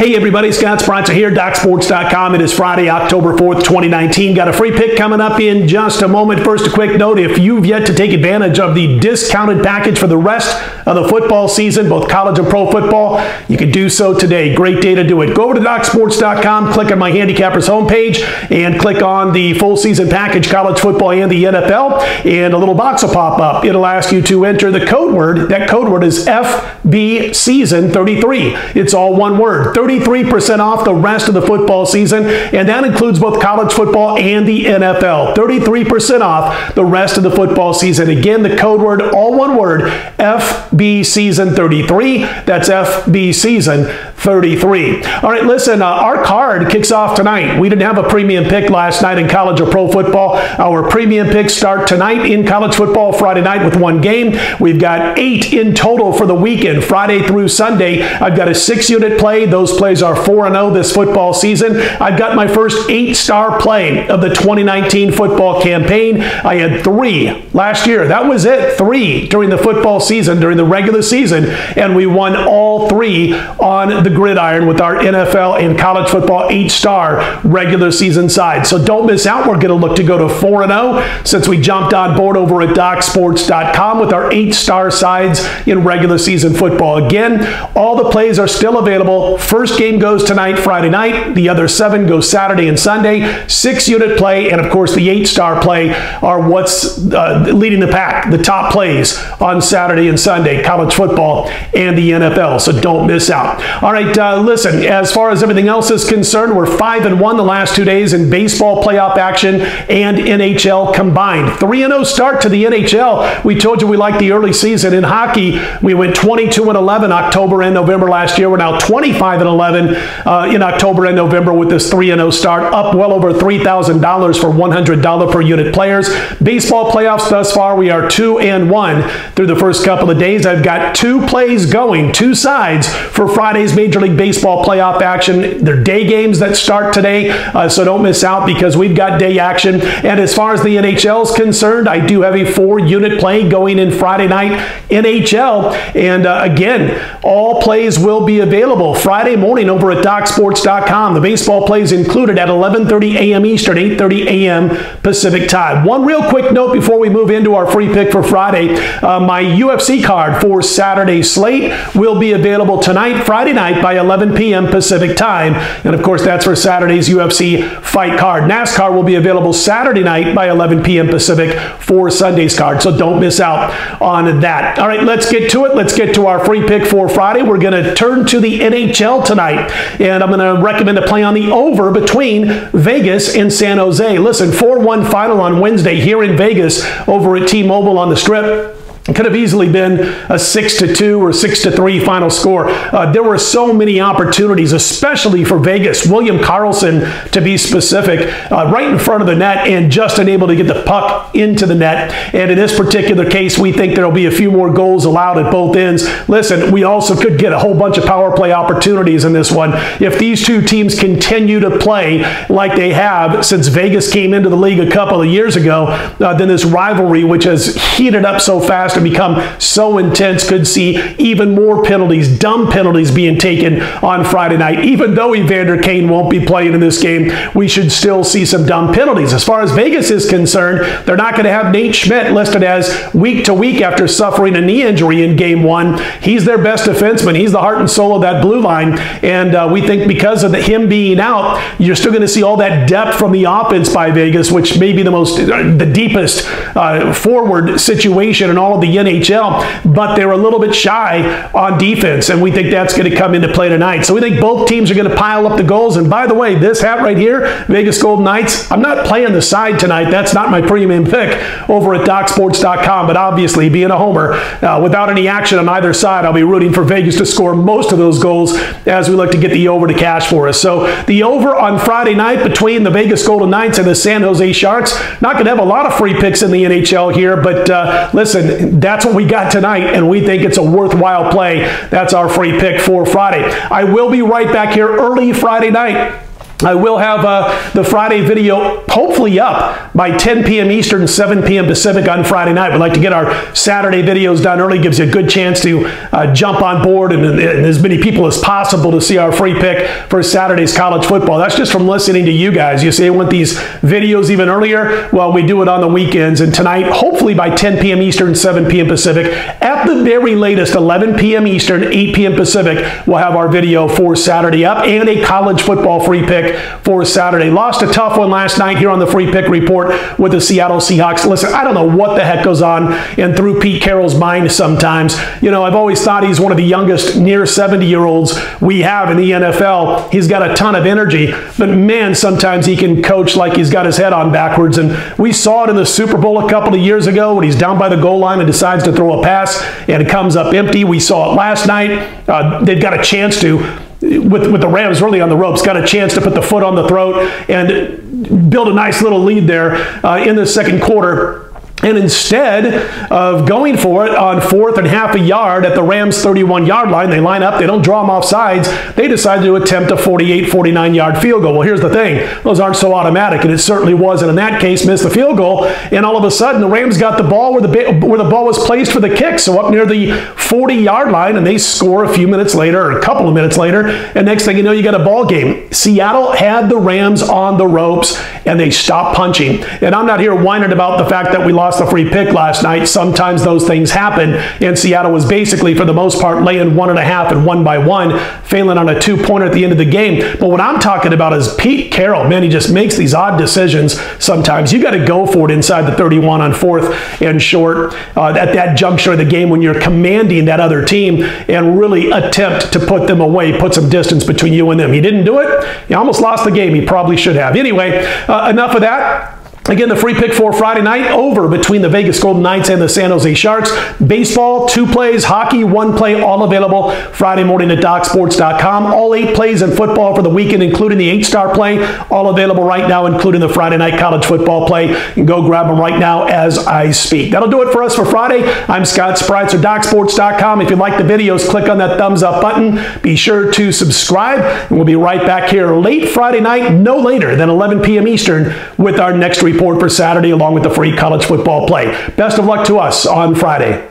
Hey everybody, Scott Spreitzer here, DocSports.com. It is Friday, October 4th, 2019. Got a free pick coming up in just a moment. First, a quick note, if you've yet to take advantage of the discounted package for the rest of the football season, both college and pro football, you can do so today. Great day to do it. Go over to DocSports.com, click on my Handicappers homepage, and click on the full season package, college football and the NFL, and a little box will pop up. It'll ask you to enter the code word. That code word is FBSeason33. It's all one word. 33% off the rest of the football season, and that includes both college football and the NFL. 33% off the rest of the football season. Again, the code word, all one word, FBSeason33. That's FBSeason33. All right, listen, our card kicks off tonight. We didn't have a premium pick last night in college or pro football. Our premium picks start tonight in college football, Friday night with one game. We've got 8 in total for the weekend, Friday through Sunday. I've got a 6-unit play. Those plays are 4-0 this football season. I've got my first 8-star play of the 2019 football campaign. I had 3 last year. That was it. 3 during the football season, during the regular season, and we won all 3 on the gridiron with our NFL and college football 8-star regular season side. So don't miss out. We're going to look to go to 4-0 since we jumped on board over at DocSports.com with our 8-star sides in regular season football. Again, all the plays are still available. First game goes tonight, Friday night. The other 7 go Saturday and Sunday. 6-unit play, and of course the 8-star play are what's leading the pack, the top plays on Saturday and Sunday, college football and the NFL. So don't miss out. All right, listen, as far as everything else is concerned, we're 5-1 the last 2 days in baseball playoff action and NHL combined. 3-0 start to the NHL. We told you we liked the early season. In hockey, we went 22-11 October and November last year. We're now 25-11 in October and November with this 3-0 start, up well over $3,000 for $100 per unit players. Baseball playoffs thus far, we are 2-1 through the first couple of days. I've got 2 plays going, 2 sides for Friday's Major League Baseball playoff action. They're day games that start today, so don't miss out because we've got day action. And as far as the NHL is concerned, I do have a 4-unit play going in Friday night NHL. And again, all plays will be available Friday morning over at DocSports.com. The baseball plays included at 11:30 a.m. Eastern, 8:30 a.m. Pacific time. One real quick note before we move into our free pick for Friday. My UFC card for Saturday slate will be available tonight, Friday night, by 11 p.m. Pacific time. And of course, that's for Saturday's UFC fight card. NASCAR will be available Saturday night by 11 p.m. Pacific for Sunday's card. So don't miss out on that. All right, let's get to it. Let's get to our free pick for Friday. We're going to turn to the NHL tonight, and I'm going to recommend a play on the over between Vegas and San Jose. Listen, 4-1 final on Wednesday here in Vegas over at T-Mobile on the Strip. It could have easily been a 6-2 or 6-3 final score. There were so many opportunities, especially for Vegas. William Karlsson, to be specific, right in front of the net and just unable to get the puck into the net. And in this particular case, we think there will be a few more goals allowed at both ends. Listen, we also could get a whole bunch of power play opportunities in this one. If these 2 teams continue to play like they have since Vegas came into the league a couple of years ago, then this rivalry, which has heated up so fast to become so intense, could see even more penalties, dumb penalties being taken on Friday night. Even though Evander Kane won't be playing in this game, we should still see some dumb penalties. As far as Vegas is concerned, they're not going to have Nate Schmidt listed as week to week after suffering a knee injury in game 1. He's their best defenseman. He's the heart and soul of that blue line, and we think because of him being out, you're still going to see all that depth from the offense by Vegas, which may be the deepest forward situation in all of the NHL, but they're a little bit shy on defense, and we think that's going to come into play tonight. So we think both teams are going to pile up the goals. And by the way, this hat right here, Vegas Golden Knights, I'm not playing the side tonight. That's not my premium pick over at DocSports.com, but obviously, being a homer, without any action on either side, I'll be rooting for Vegas to score most of those goals as we look to get the over to cash for us. So the over on Friday night between the Vegas Golden Knights and the San Jose Sharks. Not going to have a lot of free picks in the NHL here, but listen, that's what we got tonight, and we think it's a worthwhile play. That's our free pick for Friday. I will be right back here early Friday night I will have the Friday video hopefully up by 10 p.m. Eastern, 7 p.m. Pacific on Friday night. We'd like to get our Saturday videos done early. Gives you a good chance to jump on board and as many people as possible to see our free pick for Saturday's college football. That's just from listening to you guys. You say you want these videos even earlier? Well, we do it on the weekends. And tonight, hopefully by 10 p.m. Eastern, 7 p.m. Pacific, at the very latest, 11 p.m. Eastern, 8 p.m. Pacific, we'll have our video for Saturday up and a college football free pick for Saturday. Lost a tough one last night here on the Free Pick Report with the Seattle Seahawks. Listen, I don't know what the heck goes on and through Pete Carroll's mind sometimes. You know, I've always thought he's one of the youngest near 70-year-olds we have in the NFL. He's got a ton of energy, but man, sometimes he can coach like he's got his head on backwards. And we saw it in the Super Bowl a couple of years ago when he's down by the goal line and decides to throw a pass and it comes up empty. We saw it last night. They've got a chance to with the Rams really on the ropes, got a chance to put the foot on the throat and build a nice little lead there in the second quarter. And instead of going for it on fourth and half a yard at the Rams' 31-yard line, they line up, they don't draw them off sides, they decide to attempt a 48, 49-yard field goal. Well, here's the thing. Those aren't so automatic, and it certainly wasn't. In that case, missed the field goal, and all of a sudden the Rams got the ball where the ball was placed for the kick, so up near the 40-yard line, and they score a few minutes later, or a couple of minutes later, and next thing you know, you got a ball game. Seattle had the Rams on the ropes, and they stopped punching. And I'm not here whining about the fact that we lost the free pick last night. Sometimes those things happen, and Seattle was basically, for the most part, laying 1.5 and 1 by 1, failing on a 2-pointer at the end of the game. But what I'm talking about is Pete Carroll. Man, he just makes these odd decisions sometimes. You got to go for it inside the 31 on fourth and short at that juncture of the game when you're commanding that other team and really attempt to put them away, put some distance between you and them. He didn't do it. He almost lost the game. He probably should have. Anyway, enough of that. Again, the free pick for Friday night over between the Vegas Golden Knights and the San Jose Sharks. Baseball, 2 plays. Hockey, 1 play, all available Friday morning at DocSports.com. All 8 plays in football for the weekend, including the 8-star play, all available right now, including the Friday night college football play. You can go grab them right now as I speak. That'll do it for us for Friday. I'm Scott Spreitzer, DocSports.com. If you like the videos, click on that thumbs up button. Be sure to subscribe, and we'll be right back here late Friday night, no later than 11 p.m. Eastern, with our next report for Saturday along with the free college football play. Best of luck to us on Friday.